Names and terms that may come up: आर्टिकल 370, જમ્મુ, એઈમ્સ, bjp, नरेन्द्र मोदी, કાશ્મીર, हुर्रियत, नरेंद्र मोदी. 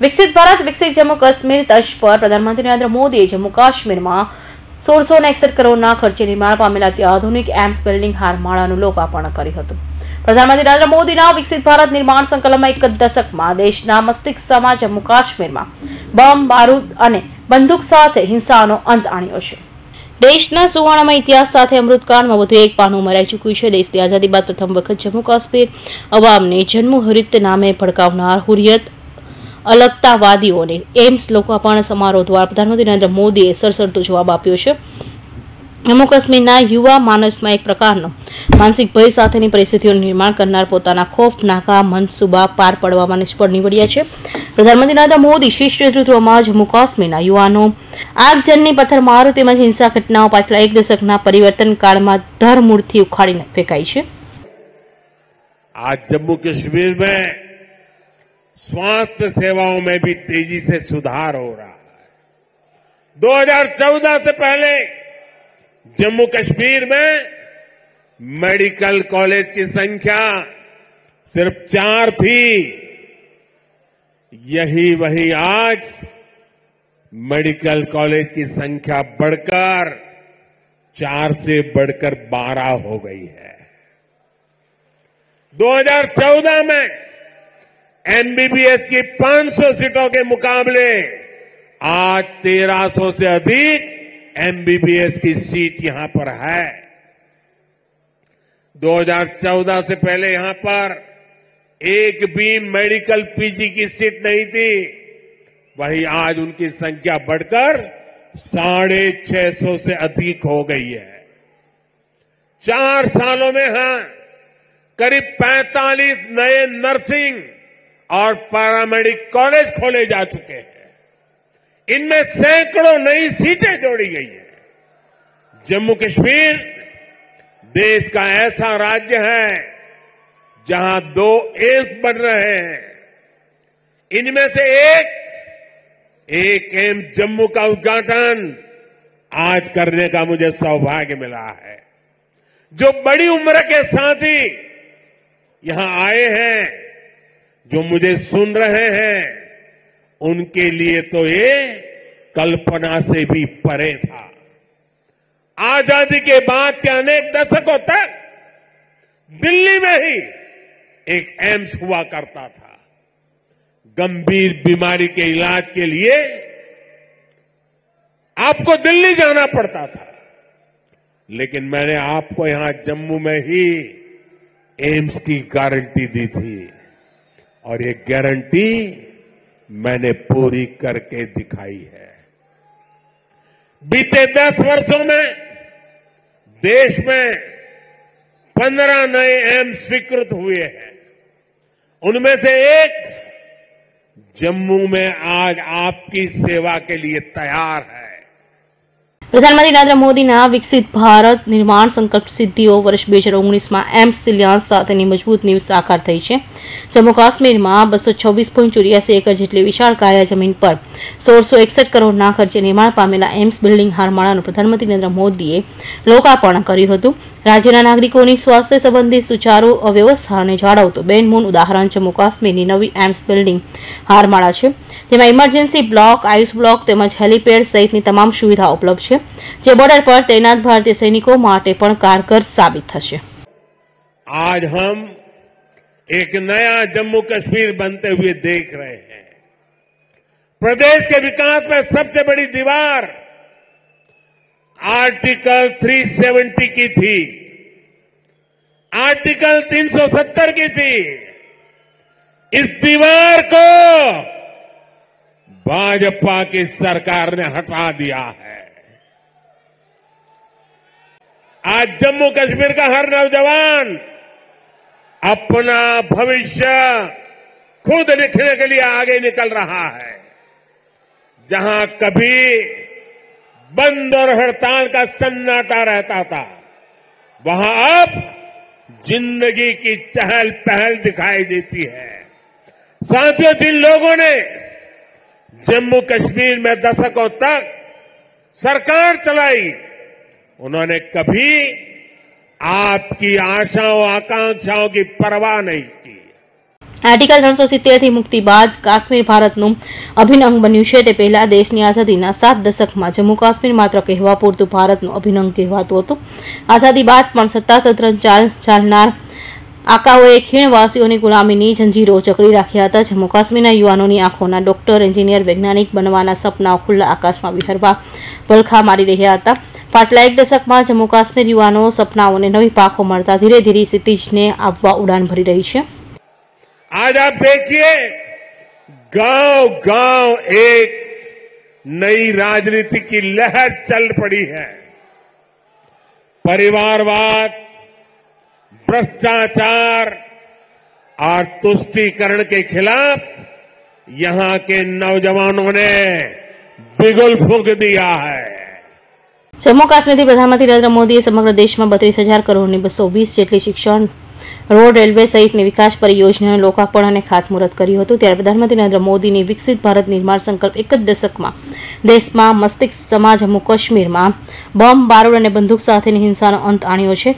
विकसित भारत विकसित जम्मू काश्मीर तर्ज पर प्रधानमंत्री नरेंद्र मोदीए जम्मू काश्मीर में 1661 करोड़ खर्चे निर्माण पामेल अत्याधुनिक एम्स बिल्डिंग हारमाळानुं लोकार्पण कर्युं हतुं। प्रधानमंत्री नरेंद्र मोदी विकसित भारत निर्माण संकलन में एक दशक में देश मस्तिष्क में जम्मू काश्मीर में बम बारूद और बंदूक साथ हिंसा अंत आण्यो छे। देशना सुवर्णमय इतिहास साथ अमृतकाल में वधु एक पान उमराई चूक्यु छे। देश की आजादी बाद प्रथम वखत जम्मू काश्मीर अवामने जनमुहरित नामे भड़कावनार हुर्रियत अलगतावादीओने एम्स लोकार्पण समारोह द्वारा प्रधानमंत्री नरेंद्र मोदीए सरसरतो जवाब आप्यो छे। जम्मू काश्मीरना युवा मानस में एक प्रकारनो मानसिक भय साथेनी परिस्थितिओनुं निर्माण करनार पोताना खोफनाका मनसूबा पार पाडवामां निष्फळ निवड्या छे। प्रधानमंत्री नरेंद्र मोदी शीर्ष नेतृत्व में जम्मू काश्मीरना युवाओं आगजनी पत्थरमारो तेमज हिंसा घटनाओं पाछला एक दशकना परिवर्तन काल में धरमूळथी उखाड़ी फेंकाई छे। आज जम्मू कश्मीर में स्वास्थ्य सेवाओं में भी तेजी से सुधार हो रहा है। 2014 से पहले जम्मू कश्मीर में मेडिकल कॉलेज की संख्या सिर्फ 4 थी। यही वही आज मेडिकल कॉलेज की संख्या बढ़कर 4 से बढ़कर 12 हो गई है। 2014 में एमबीबीएस की 500 सीटों के मुकाबले आज 1300 से अधिक एमबीबीएस की सीट यहां पर है। 2014 से पहले यहां पर एक भी मेडिकल पीजी की सीट नहीं थी। वहीं आज उनकी संख्या बढ़कर 650 से अधिक हो गई है। 4 सालों में यहां करीब 45 नए नर्सिंग और पैरामेडिक कॉलेज खोले जा चुके हैं। इनमें सैकड़ों नई सीटें जोड़ी गई हैं। जम्मू कश्मीर देश का ऐसा राज्य है जहां 2 एम्स बन रहे हैं। इनमें से एक एम्स जम्मू का उद्घाटन आज करने का मुझे सौभाग्य मिला है। जो बड़ी उम्र के साथी यहां आए हैं, जो मुझे सुन रहे हैं, उनके लिए तो ये कल्पना से भी परे था। आजादी के बाद के अनेक दशकों तक दिल्ली में ही एक एम्स हुआ करता था। गंभीर बीमारी के इलाज के लिए आपको दिल्ली जाना पड़ता था, लेकिन मैंने आपको यहां जम्मू में ही एम्स की गारंटी दी थी और ये गारंटी मैंने पूरी करके दिखाई है। बीते 10 वर्षों में देश में 15 नए एम्स स्वीकृत हुए हैं। उनमें से एक जम्मू में आज आपकी सेवा के लिए तैयार है। प्रधानमंत्री नरेंद्र मोदी विकसित भारत निर्माण संकल्प सिद्धिओ वर्ष 2019 में एम्स शिलान्यास साथेनी मजबूत नींव साकार थई छे। जम्मू काश्मीर में 226.84 एकड़ जेटली विशाल काया जमीन पर 1661 करोड़ खर्चे निर्माण पामेला एम्स बिल्डिंग हारमाळानुं प्रधानमंत्री नरेंद्र मोदीए लोकार्पण कर्युं हतुं। राज्यना नागरिकोनी स्वास्थ्य संबंधी सुचारू व्यवस्थाने जाळवतो बेनमून उदाहरण जम्मू काश्मीरनी नवी एम्स बिल्डिंग हारमाळा छे, जेमां इमरजन्सी ब्लॉक, आयुष ब्लॉक तेमज हेलीपेड सहितनी तमाम सुविधा उपलब्ध छे, जे बॉर्डर पर तैनात भारतीय सैनिकों माटे पण कारगर साबित थशे। आज हम एक नया जम्मू कश्मीर बनते हुए देख रहे हैं। प्रदेश के विकास में सबसे बड़ी दीवार आर्टिकल 370 की थी, आर्टिकल 370 की थी। इस दीवार को भाजपा की सरकार ने हटा दिया है। आज जम्मू कश्मीर का हर नौजवान अपना भविष्य खुद लिखने के लिए आगे निकल रहा है। जहां कभी बंद और हड़ताल का सन्नाटा रहता था, वहां अब जिंदगी की चहल पहल दिखाई देती है। साथियों, जिन लोगों ने जम्मू कश्मीर में दशकों तक सरकार चलाई, उन्होंने कभी आपकी आशाओं आकांक्षाओं की परवाह नहीं की। आर्टिकल 370 थी मुक्ति बाद काश्मीर भारतनुं अभिन्न अंग बन्युं छे। ते पहेला देशनी आजादीना 7 दशकमां जम्मू काश्मीर मात्र कहेवा पूरतुं भारतनुं अभिन्न अंग कहेवातुं हतुं। आजादी बाद पण सत्ता संतरन चालनार आकाओए खीणवासीओनी गुलामीनी जंजीरो जकड़ी राख्या हता। जम्मू काश्मीरना युवानोनी आंखोना डॉक्टर, एंजीनियर, वैज्ञानिक बनवाना सपनाओ खुल्ला आकाशमां विहरवा पलखा मारी रह्या हता। पाछला एक दशक में जम्मू काश्मीर युवाओं सपनाओने नवी पाखो मळता धीरे धीरे क्षितिज ने आपवा उड़ान भरी रही है। आज आप देखिए गांव गांव एक नई राजनीति की लहर चल पड़ी है। परिवारवाद, भ्रष्टाचार और तुष्टीकरण के खिलाफ यहां के नौजवानों ने बिगुल फूंक दिया है। जम्मू काश्मीर प्रधानमंत्री नरेन्द्र मोदी समग्र देश में 32,000 करोड़ 220 जेटली शिक्षण, रोड, रेलवे सहित विकास परियोजना लोकार्पण और खातमुहूर्त कर्यु हतुं। त्यारे प्रधानमंत्री नरेन्द्र मोदी ने विकसित भारत निर्माण संकल्प एक ज दशक में देश में मस्तिष्क समा जम्मू काश्मीर में बम, बारूद और बंदूक साथेनी हिंसा नो अंत आण्यो छे।